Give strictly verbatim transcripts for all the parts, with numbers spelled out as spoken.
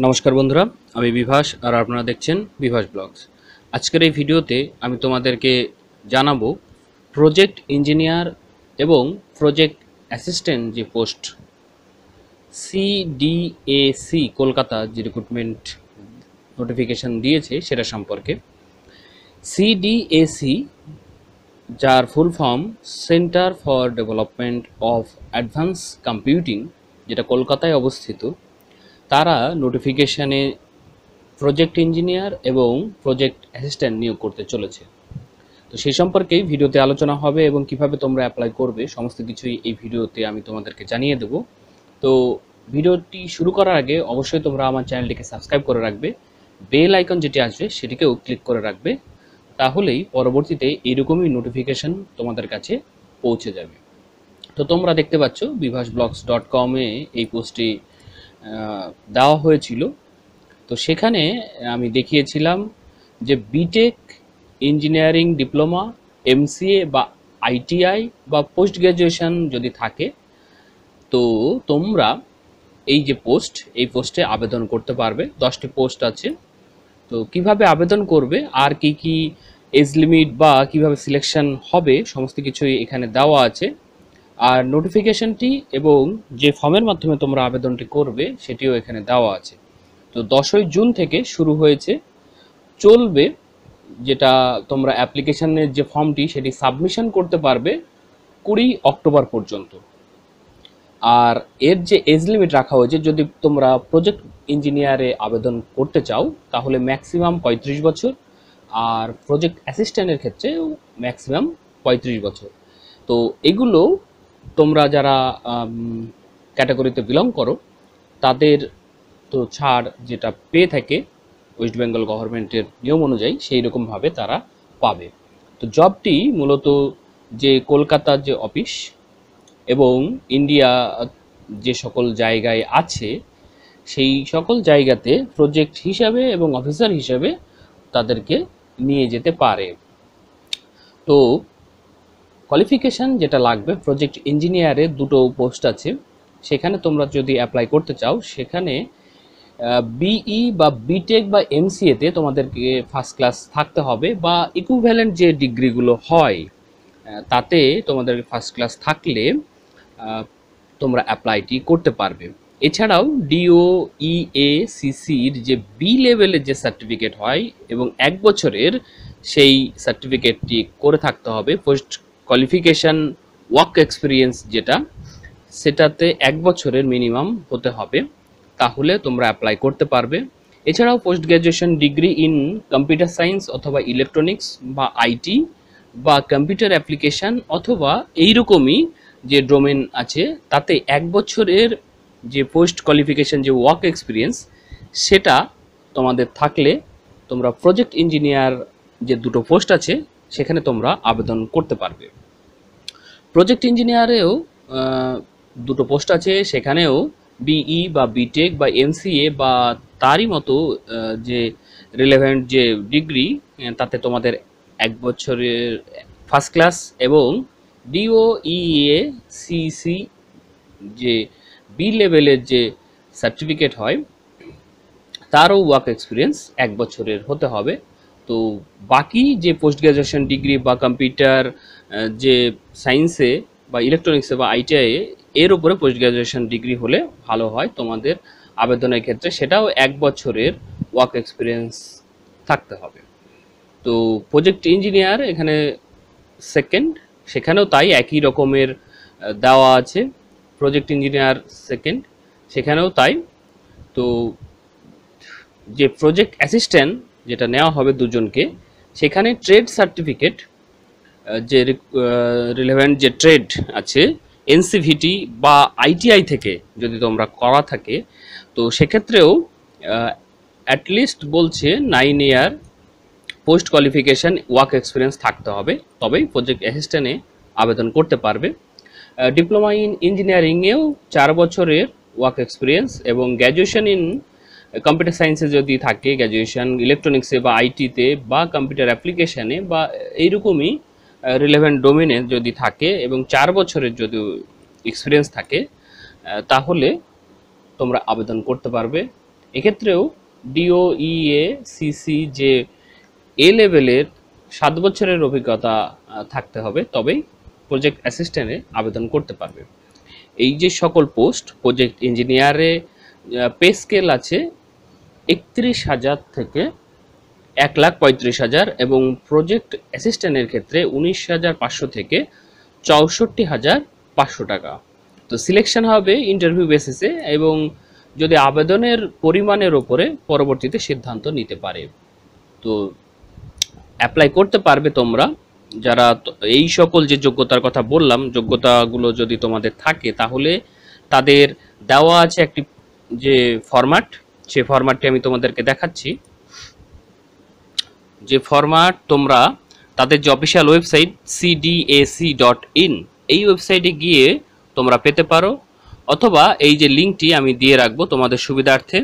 नमस्कार बंधुरा आमी विभास और आपनारा देखछेन विभास ब्लग्स। आजकेर एई भिडियोते आमी तोमादेरके जानाबो प्रोजेक्ट इंजिनियर एवं प्रोजेक्ट असिस्टेंट जे post C D A C Kolkata जे रिक्रुटमेंट नोटिफिकेशन दिएछे सेटा सम्पर्के। सी डी ए सी जार full form centre for development of advance computing जेटा कोलकाताय अवस्थित, तारा नोटिफिकेशने प्रोजेक्ट इंजिनियर एवं प्रोजेक्ट असिस्टेंट नियोग करते चलेছে। तो সেই সম্পর্কেই ভিডিওতে আলোচনা হবে এবং কিভাবে তোমরা অ্যাপ্লাই করবে সমস্ত কিছুই এই ভিডিওতে আমি তোমাদেরকে জানিয়ে দেব। তো ভিডিওটি শুরু করার আগে অবশ্যই তোমরা আমার চ্যানেলটিকে সাবস্ক্রাইব করে রাখবে, বেল আইকন যেটি আসবে সেটিকেও ক্লিক করে রাখবে, তাহলেই পরবর্তীতে এরকমই নোটিফিকেশন তোমাদের কাছে পৌঁছে যাবে। তো তোমরা দেখতে পাচ্ছ বিভাস ব্লগস ডট কম এ এই পোস্টটি দেওয়া হয়েছিল। তো সেখানে আমি দেখিয়েছিলাম যে B Tech engineering diploma M C A বা আই টি আই বা পোস্ট গ্র্যাজুয়েশন যদি থাকে তো তোমরা এই যে পোস্ট এই পোস্টে আবেদন করতে পারবে। দশটি পোস্ট আছে। তো কিভাবে আবেদন করবে আর কি কি এজ লিমিট বা কিভাবে সিলেকশন হবে সমস্ত কিছুই এখানে দেওয়া আছে। আর নোটিফিকেশনটি এবং যে ফর্মের মাধ্যমে তোমরা আবেদনটি করবে সেটিও এখানে দেওয়া আছে। তো দশই জুন থেকে শুরু হয়েছে, চলবে। যেটা তোমরা অ্যাপ্লিকেশনের যে ফর্মটি সেটি সাবমিশন করতে পারবে কুড়ি অক্টোবর পর্যন্ত। আর এর যে এজ লিমিট রাখা হয়েছে, যদি তোমরা প্রজেক্ট ইঞ্জিনিয়ারে আবেদন করতে চাও তাহলে ম্যাক্সিমাম পঁয়ত্রিশ বছর, আর প্রজেক্ট অ্যাসিস্ট্যান্টের ক্ষেত্রে ম্যাক্সিমাম পঁয়ত্রিশ বছর। তো এগুলো তোমরা যারা ক্যাটাগরিতে বিলং করো তাদের তো ছাড় যেটা পেয়ে থাকে ওয়েস্ট বেঙ্গল গভর্নমেন্টের নিয়ম অনুযায়ী সেই রকমভাবে তারা পাবে। তো জবটি মূলত যে কলকাতার যে অফিস এবং ইন্ডিয়া যে সকল জায়গায় আছে সেই সকল জায়গাতে প্রজেক্ট হিসাবে এবং অফিসার হিসাবে তাদেরকে নিয়ে যেতে পারে। তো কোয়ালিফিকেশান যেটা লাগবে, প্রজেক্ট ইঞ্জিনিয়ারে দুটো পোস্ট আছে, সেখানে তোমরা যদি অ্যাপ্লাই করতে চাও সেখানে বিই বা বিটেক বা এম সি এতে তোমাদেরকে ফার্স্ট ক্লাস থাকতে হবে বা ইকুইভ্যালেন্ট যে ডিগ্রিগুলো হয় তাতে তোমাদের ফার্স্ট ক্লাস থাকলে তোমরা অ্যাপ্লাইটি করতে পারবে। এছাড়াও D O E A C সির যে বি লেভেলের যে সার্টিফিকেট হয় এবং এক বছরের সেই সার্টিফিকেটটি করে থাকতে হবে। পোস্ট কোয়ালিফিকেশান ওয়ার্ক এক্সপিরিয়েন্স যেটা সেটাতে এক বছরের মিনিমাম হতে হবে, তাহলে তোমরা অ্যাপ্লাই করতে পারবে। এছাড়াও post graduation degree in computer science অথবা ইলেকট্রনিক্স বা আইটি বা কম্পিউটার অ্যাপ্লিকেশান অথবা এইরকমই যে ডোমেন আছে তাতে এক বছরের যে পোস্ট কোয়ালিফিকেশান যে ওয়ার্ক এক্সপিরিয়েন্স সেটা তোমাদের থাকলে তোমরা প্রজেক্ট ইঞ্জিনিয়ার যে দুটো পোস্ট আছে সেখানে তোমরা আবেদন করতে পারবে। প্রজেক্ট ইঞ্জিনিয়ারেও দুটো পোস্ট আছে, সেখানেও বিই বা বিটেক বা এম সি এ বা তারই মতো যে রিলেভেন্ট যে ডিগ্রি তাতে তোমাদের এক বছরের ফার্স্ট ক্লাস এবং D O E A C C যে বি লেভেলের যে সার্টিফিকেট হয় তারও ওয়ার্ক এক্সপিরিয়েন্স এক বছরের হতে হবে। তো বাকি যে পোস্ট গ্র্যাজুয়েশন ডিগ্রি বা কম্পিউটার যে সায়েন্সে বা ইলেকট্রনিক্সে বা আই টি আই এর উপরে পোস্ট গ্র্যাজুয়েশন ডিগ্রি হলে ভালো হয় তোমাদের আবেদনের ক্ষেত্রে, সেটাও এক বছরের ওয়ার্ক এক্সপিরিয়েন্স থাকতে হবে। তো প্রজেক্ট ইঞ্জিনিয়ার এখানে সেকেন্ড, সেখানেও তাই একই রকমের দেওয়া আছে। প্রজেক্ট ইঞ্জিনিয়ার সেকেন্ড সেখানেও তাই। তো যে প্রজেক্ট অ্যাসিস্ট্যান্ট যেটা নেওয়া হবে দুজনকে, সেখানে ট্রেড সার্টিফিকেট যে রিলেভেন্ট যে ট্রেড আছে এন সি ভি টি বা আই টি আই থেকে যদি তোমরা করা থাকে তো সেক্ষেত্রেও অ্যাটলিস্ট বলছে nine year post qualification work experience থাকতে হবে, তবেই প্রজেক্ট অ্যাসিস্ট্যান্টে আবেদন করতে পারবে। ডিপ্লোমা ইন ইঞ্জিনিয়ারিংয়েও চার বছরের ওয়ার্ক এক্সপিরিয়েন্স এবং গ্র্যাজুয়েশন ইন কম্পিউটার সায়েন্সে যদি থাকে, গ্র্যাজুয়েশন ইলেকট্রনিক্সে বা আইটিতে বা কম্পিউটার অ্যাপ্লিকেশানে বা এইরকমই রিলেভেন্ট ডোমেনে যদি থাকে এবং চার বছরের যদি এক্সপিরিয়েন্স থাকে তাহলে তোমরা আবেদন করতে পারবে। এক্ষেত্রেও ডিওইএ সিসি যে এ লেভেলের সাত বছরের অভিজ্ঞতা থাকতে হবে, তবেই প্রজেক্ট অ্যাসিস্ট্যান্টে আবেদন করতে পারবে। এই যে সকল পোস্ট, প্রজেক্ট ইঞ্জিনিয়ারে পে স্কেল আছে একত্রিশ হাজার থেকে এক লাখ পঁয়ত্রিশ হাজার এবং প্রজেক্ট অ্যাসিস্ট্যান্টের ক্ষেত্রে উনিশ হাজার পাঁচশো থেকে চৌষট্টি হাজার পাঁচশো টাকা। তো সিলেকশন হবে ইন্টারভিউ বেসিসে এবং যদি আবেদনের পরিমাণের ওপরে পরবর্তীতে সিদ্ধান্ত নিতে পারে। তো অ্যাপ্লাই করতে পারবে তোমরা যারা এই সকল যে যোগ্যতার কথা বললাম, যোগ্যতাগুলো যদি তোমাদের থাকে তাহলে তাদের দেওয়া আছে একটি যে ফরম্যাট, সে ফরম্যাটটি আমি তোমাদেরকে দেখাচ্ছি। যে ফরম্যাট তোমরা তাদের যে official website C D A C dot in এই ওয়েবসাইটে গিয়ে তোমরা পেতে পারো, অথবা এই যে লিঙ্কটি আমি দিয়ে রাখবো তোমাদের সুবিধার্থে,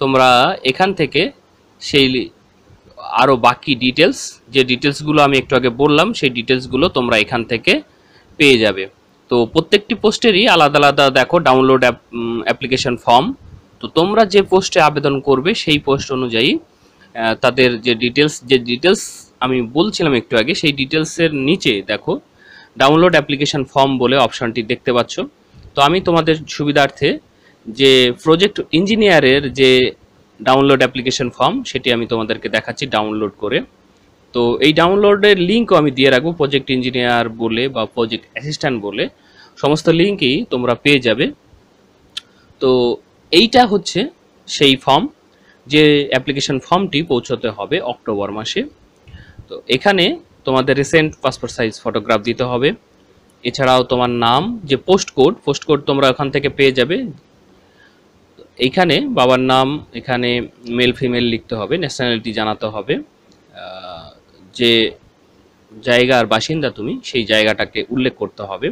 তোমরা এখান থেকে সেই আরও বাকি ডিটেলস, যে ডিটেলসগুলো আমি একটু আগে বললাম সেই ডিটেলসগুলো তোমরা এখান থেকে পেয়ে যাবে। তো প্রত্যেকটি পোস্টেরই আলাদা আলাদা দেখো ডাউনলোড অ্যাপ্লিকেশন ফর্ম। তো তোমরা যে পোস্টে আবেদন করবে সেই পোস্ট অনুযায়ী তাদের যে ডিটেলস, যে ডিটেলস আমি বলছিলাম একটু আগে, সেই ডিটেলসের নিচে দেখো ডাউনলোড অ্যাপ্লিকেশন ফর্ম বলে অপশানটি দেখতে পাচ্ছ। তো আমি তোমাদের সুবিধার্থে যে প্রজেক্ট ইঞ্জিনিয়ারের যে ডাউনলোড অ্যাপ্লিকেশন ফর্ম সেটি আমি তোমাদেরকে দেখাচ্ছি ডাউনলোড করে। তো এই ডাউনলোডের লিঙ্কও আমি দিয়ে রাখবো, প্রজেক্ট ইঞ্জিনিয়ার বলে বা প্রজেক্ট অ্যাসিস্ট্যান্ট বলে সমস্ত লিঙ্কই তোমরা পেয়ে যাবে। তো এইটা হচ্ছে সেই ফর্ম, যে অ্যাপ্লিকেশন ফর্মটি পৌঁছতে হবে অক্টোবর মাসে। তো এখানে তোমাদের রিসেন্ট পাসপোর্ট সাইজ ফটোগ্রাফ দিতে হবে, এছাড়াও তোমার নাম, যে পোস্ট কোড, পোস্ট কোড তোমরা ওখান থেকে পেয়ে যাবে। এইখানে বাবার নাম, এখানে মেল ফিমেল লিখতে হবে, ন্যাশনালিটি জানাতে হবে, যে জায়গার বাসিন্দা তুমি সেই জায়গাটাকে উল্লেখ করতে হবে,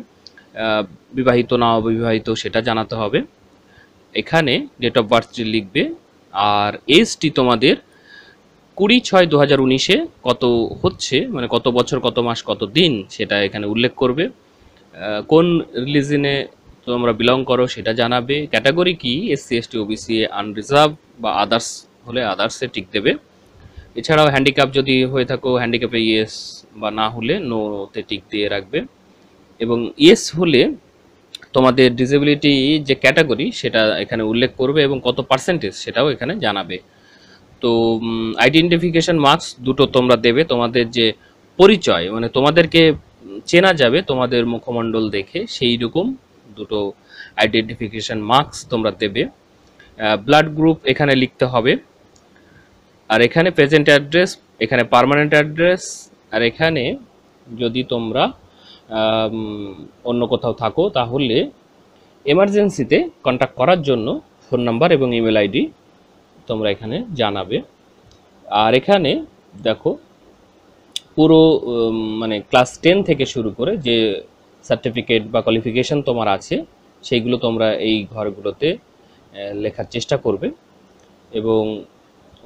বিবাহিত না অবিবাহিত সেটা জানাতে হবে, এখানে ডেট অফ বার্থ লিখবে। আর এজটি তোমাদের কুড়ি ছয় দু হাজার উনিশে কত হচ্ছে, মানে কত বছর কত মাস কত দিন সেটা এখানে উল্লেখ করবে, কোন রিলিজনে তোমরা বিলং করো সেটা জানাবে, ক্যাটাগরি কি এসসি এসটি ওবিসি আনরিজার্ভ বা আদার্স হলে আদার্সে টিক দেবে, এছাড়াও হ্যান্ডিক্যাপ যদি হয়ে থাকো হ্যান্ডিক্যাপে ইয়েস বা না হলে নোতে টিক দিয়ে রাখবে, এবং ইয়েস হলে তোমাদের ডিসেবিলিটি যে ক্যাটাগরি সেটা এখানে উল্লেখ করবে এবং কত পার্সেন্টেজ সেটাও এখানে জানাবে। তো আইডেন্টিফিকেশন মার্কস দুটো তোমরা দেবে, তোমাদের যে পরিচয় মানে তোমাদেরকে চেনা যাবে তোমাদের মুখমণ্ডল দেখে সেই রকম দুটো আইডেন্টিফিকেশন মার্কস তোমরা দেবে। ব্লাড গ্রুপ এখানে লিখতে হবে, আর এখানে প্রেজেন্ট অ্যাড্রেস, এখানে পার্মানেন্ট অ্যাড্রেস, আর এখানে যদি তোমরা অন্য কোথাও থাকো তাহলে এমার্জেন্সিতে কন্ট্যাক্ট করার জন্য ফোন নাম্বার এবং ইমেল আইডি তোমরা এখানে জানাবে। আর এখানে দেখো পুরো মানে ক্লাস টেন থেকে শুরু করে যে সার্টিফিকেট বা কোয়ালিফিকেশন তোমার আছে সেইগুলো তোমরা এই ঘরগুলোতে লেখার চেষ্টা করবে, এবং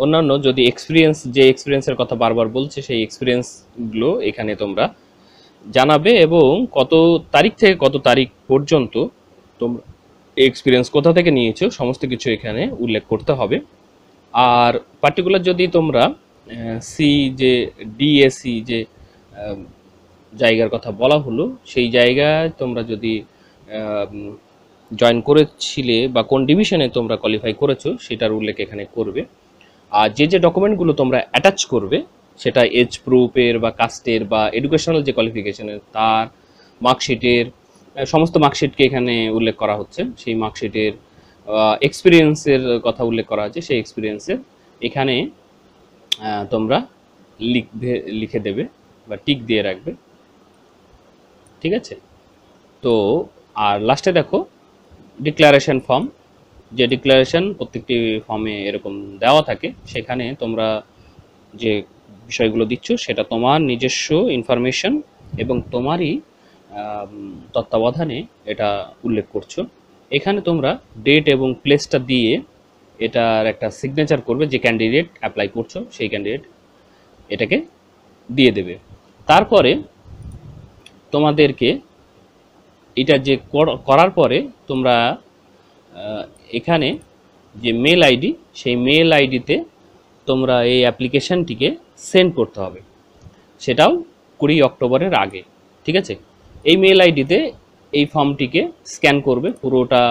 অন্যান্য যদি এক্সপিরিয়েন্স, যে এক্সপিরিয়েন্সের কথা বারবার বলছে সেই এক্সপিরিয়েন্সগুলো এখানে তোমরা জানাবে, এবং কত তারিখ থেকে কত তারিখ পর্যন্ত তোমরা এক্সপিরিয়েন্স কোথা থেকে নিয়েছো সমস্ত কিছু এখানে উল্লেখ করতে হবে। আর পার্টিকুলার যদি তোমরা সি যে ডিএসি যে জায়গার কথা বলা হলো সেই জায়গায় তোমরা যদি জয়েন করেছিলে বা কোন ডিভিশনে তোমরা কোয়ালিফাই করেছো সেটার উল্লেখ এখানে করবে। আর যে যে ডকুমেন্টগুলো তোমরা অ্যাটাচ করবে সেটা এজ প্রুফের বা কাস্টের বা এডুকেশনাল যে কোয়ালিফিকেশনের তার, মার্কশিটের, সমস্ত মার্কশিটকে এখানে উল্লেখ করা হচ্ছে, সেই মার্কশিটের এক্সপিরিয়েন্সের কথা উল্লেখ করা হচ্ছে, সেই এক্সপিরিয়েন্সের এখানে তোমরা লিখবে, লিখে দেবে বা টিক দিয়ে রাখবে, ঠিক আছে। তো আর লাস্টে দেখো ডিক্লারেশন ফর্ম, যে ডিক্লারেশন প্রত্যেকটি ফর্মে এরকম দেওয়া থাকে, সেখানে তোমরা যে বিষয়গুলো দিচ্ছ সেটা তোমার নিজস্ব ইনফরমেশন এবং তোমারই তত্ত্বাবধানে এটা উল্লেখ করছো। এখানে তোমরা ডেট এবং প্লেসটা দিয়ে এটার একটা সিগনেচার করবে, যে ক্যান্ডিডেট অ্যাপ্লাই করছো সেই ক্যান্ডিডেট এটাকে দিয়ে দেবে। তারপরে তোমাদেরকে এটা যে করার পরে তোমরা এখানে যে মেল আইডি সেই মেল আইডিতে তোমরা এই অ্যাপ্লিকেশনটিকে সেন্ড করতে হবে, সেটাও কুড়ি অক্টোবরের আগে। ঠিক আছে, এই মেল আইডিতে এই ফর্মটিকে স্ক্যান করবে, পুরোটা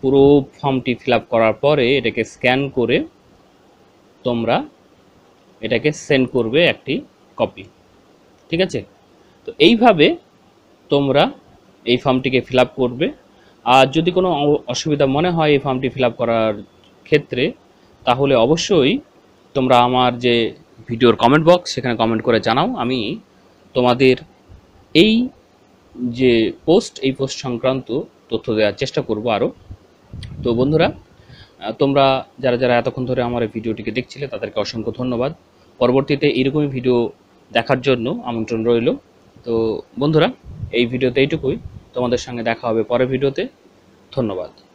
পুরো ফর্মটি ফিল আপ করার পরে এটাকে স্ক্যান করে তোমরা এটাকে সেন্ড করবে একটি কপি। ঠিক আছে, তো এইভাবে তোমরা এই ফর্মটিকে ফিল আপ করবে। আর যদি কোনো অসুবিধা মনে হয় এই ফর্মটি ফিল আপ করার ক্ষেত্রে, তাহলে অবশ্যই তোমরা আমার যে ভিডিওর কমেন্ট বক্স সেখানে কমেন্ট করে জানাও। আমি তোমাদের এই যে পোস্ট এই পোস্ট সংক্রান্ত তথ্য দেওয়ার চেষ্টা করব আরও। তো বন্ধুরা, তোমরা যারা যারা এতক্ষণ ধরে আমার এই ভিডিওটিকে দেখছিলে তাদেরকে অসংখ্য ধন্যবাদ। পরবর্তীতে এরকমই ভিডিও দেখার জন্য আমন্ত্রণ রইল। তো বন্ধুরা, এই ভিডিওতে এইটুকুই, তোমাদের সঙ্গে দেখা হবে পরের ভিডিওতে। ধন্যবাদ।